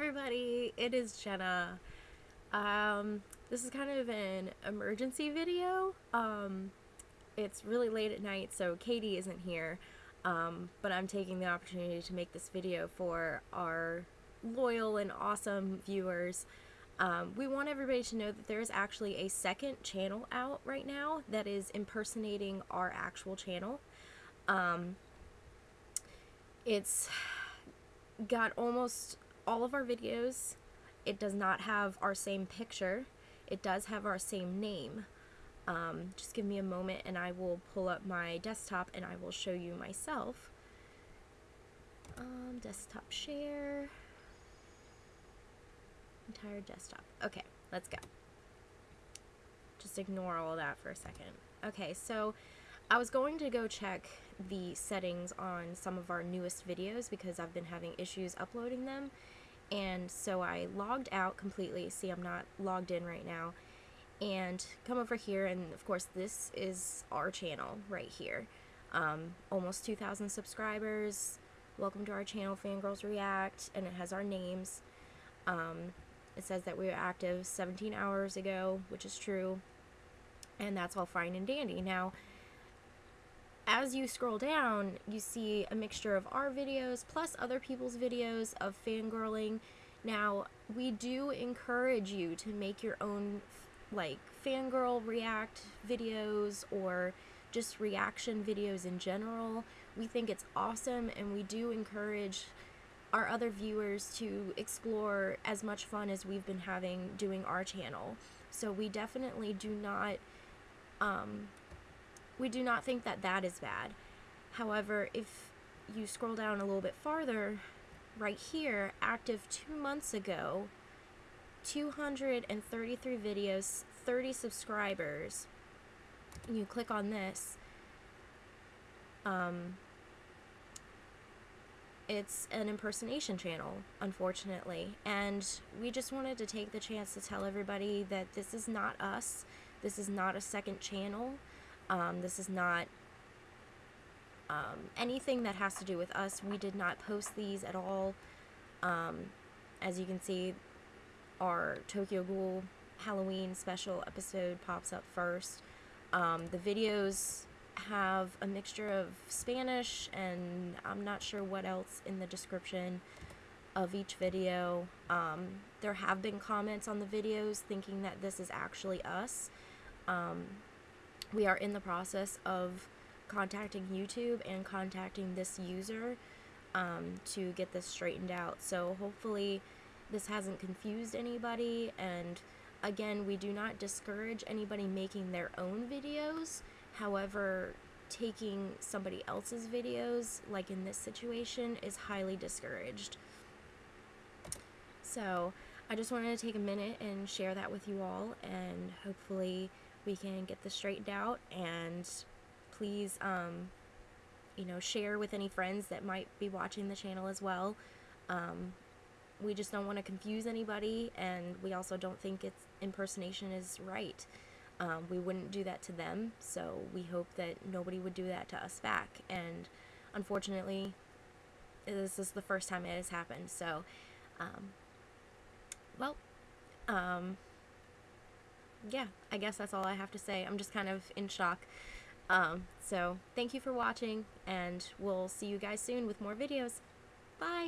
everybody, it is Jenna. This is kind of an emergency video. It's really late at night, so Katie isn't here, but I'm taking the opportunity to make this video for our loyal and awesome viewers. We want everybody to know that there is actually a second channel out right now that is impersonating our actual channel. It's got almost all of our videos. It does not have our same picture. It does have our same name. Just give me a moment and I will pull up my desktop and I will show you myself. Desktop share. Entire desktop. Okay, let's go. Just ignore all that for a second. Okay, so I was going to go check the settings on some of our newest videos because I've been having issues uploading them, and so I logged out completely. See, I'm not logged in right now, and come over here, and of course this is our channel right here. Almost 2,000 subscribers. Welcome to our channel, Fangirls React, and it has our names. It says that we were active 17 hours ago, which is true, and that's all fine and dandy. Now, as you scroll down, you see a mixture of our videos plus other people's videos of fangirling. Now, we do encourage you to make your own, like, fangirl react videos or just reaction videos in general. We think it's awesome, and we do encourage our other viewers to explore as much fun as we've been having doing our channel. So we definitely do not... We do not think that that is bad. However, if you scroll down a little bit farther, right here, active 2 months ago, 233 videos, 30 subscribers, and you click on this, it's an impersonation channel, unfortunately, and we just wanted to take the chance to tell everybody that this is not us, this is not a second channel. This is not anything that has to do with us. We did not post these at all. As you can see, our Tokyo Ghoul Halloween special episode pops up first. The videos have a mixture of Spanish and I'm not sure what else in the description of each video. There have been comments on the videos thinking that this is actually us. We are in the process of contacting YouTube and contacting this user to get this straightened out. So hopefully this hasn't confused anybody, and again, we do not discourage anybody making their own videos. However, taking somebody else's videos, like in this situation, is highly discouraged. So I just wanted to take a minute and share that with you all, and hopefully we can get this straightened out. And please, you know, share with any friends that might be watching the channel as well. We just don't want to confuse anybody, and we also don't think it's impersonation is right. We wouldn't do that to them, so we hope that nobody would do that to us back. And unfortunately, this is the first time it has happened. So, yeah, I guess that's all I have to say. I'm just kind of in shock. So thank you for watching, and we'll see you guys soon with more videos. Bye!